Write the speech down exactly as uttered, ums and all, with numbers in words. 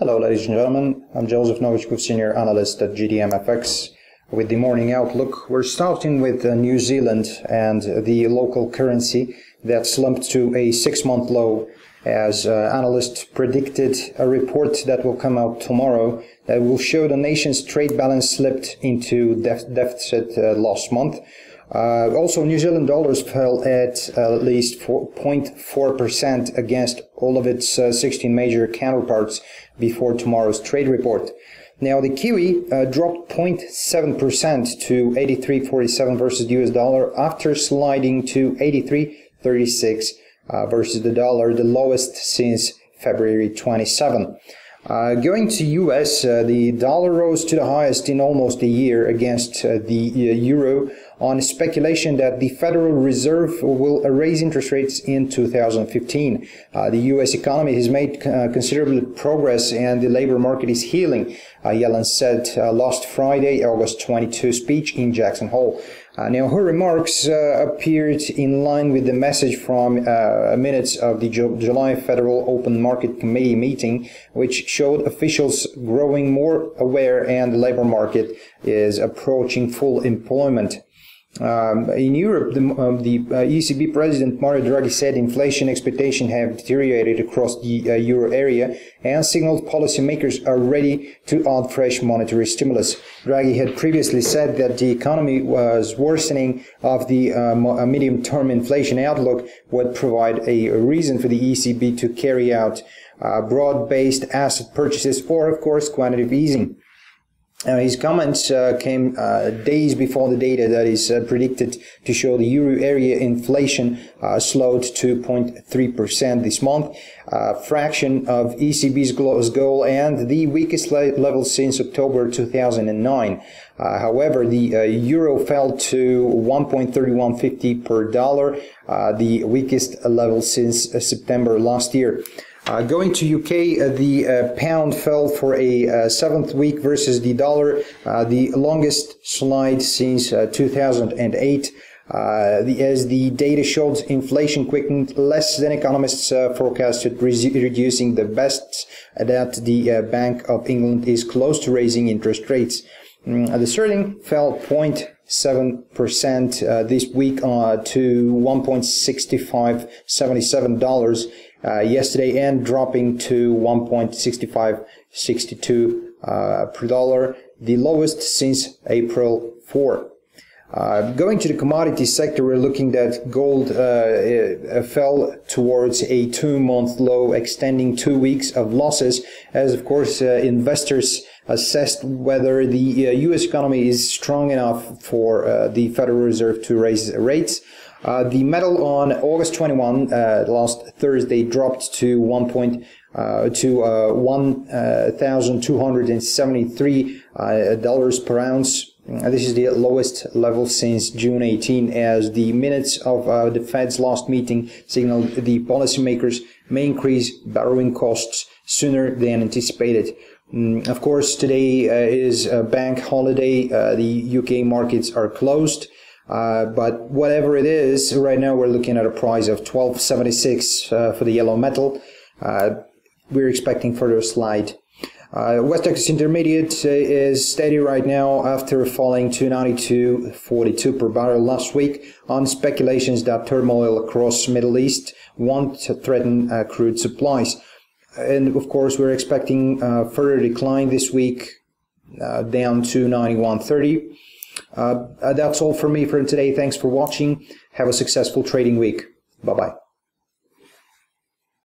Hello ladies and gentlemen, I'm Joseph Novichkov, Senior Analyst at G D M F X. With the morning outlook, we're starting with New Zealand and the local currency that slumped to a six-month low as uh, analysts predicted a report that will come out tomorrow that will show the nation's trade balance slipped into def deficit uh, last month. Uh, also, New Zealand dollars fell at uh, at least zero point four percent against all of its uh, sixteen major counterparts before tomorrow's trade report. Now, the Kiwi uh, dropped zero point seven percent to eighty-three forty-seven versus the U S dollar after sliding to eighty-three thirty-six uh, versus the dollar, the lowest since February twenty-seventh. Uh, going to U S, uh, the dollar rose to the highest in almost a year against uh, the uh, euro on speculation that the Federal Reserve will raise interest rates in two thousand fifteen. Uh, the U S economy has made uh, considerable progress and the labor market is healing, uh, Yellen said uh, last Friday, August twenty-second speech in Jackson Hole. Uh, now, her remarks uh, appeared in line with the message from uh, minutes of the Ju- July Federal Open Market Committee meeting, which showed officials growing more aware and the labor market is approaching full employment. Um, in Europe, the, um, the uh, E C B President Mario Draghi said inflation expectations have deteriorated across the uh, euro area and signaled policymakers are ready to add fresh monetary stimulus. Draghi had previously said that the economy was worsening of the uh, medium-term inflation outlook would provide a reason for the E C B to carry out uh, broad-based asset purchases or, of course, quantitative easing. Uh, his comments uh, came uh, days before the data that is uh, predicted to show the euro area inflation uh, slowed to zero point three percent this month, a fraction of E C B's goal and the weakest le level since October two thousand nine. Uh, however, the uh, euro fell to one point three one five zero per dollar, uh, the weakest level since uh, September last year. Uh, going to U K, uh, the uh, pound fell for a uh, seventh week versus the dollar, uh, the longest slide since uh, two thousand eight. Uh, the, as the data showed, inflation quickened less than economists uh, forecasted, reducing the bets that the uh, Bank of England is close to raising interest rates. Mm, the sterling fell zero point seven percent uh, this week uh, to one point six five seven seven dollars. Uh, yesterday and dropping to one point six five six two uh, per dollar, the lowest since April fourth. Uh, going to the commodity sector, we're looking at gold uh, fell towards a two-month low, extending two weeks of losses, as of course uh, investors assessed whether the uh, U S economy is strong enough for uh, the Federal Reserve to raise rates. Uh, the metal on August twenty-first, uh, last Thursday, dropped to one point uh, to uh, one thousand two hundred and seventy-three uh, dollars per ounce. This is the lowest level since June eighteenth, as the minutes of uh, the Fed's last meeting signaled the policymakers may increase borrowing costs sooner than anticipated. Mm, of course, today uh, is a bank holiday. Uh, the U K markets are closed. Uh, but whatever it is, right now we're looking at a price of twelve seventy-six uh, for the yellow metal. Uh, we're expecting further slide. Uh, West Texas Intermediate uh, is steady right now after falling to ninety-two forty-two per barrel last week on speculations that turmoil across Middle East won't threaten uh, crude supplies. And of course, we're expecting uh, further decline this week, uh, down to ninety-one thirty. Uh, that's all for me for today. Thanks for watching. Have a successful trading week. Bye-bye.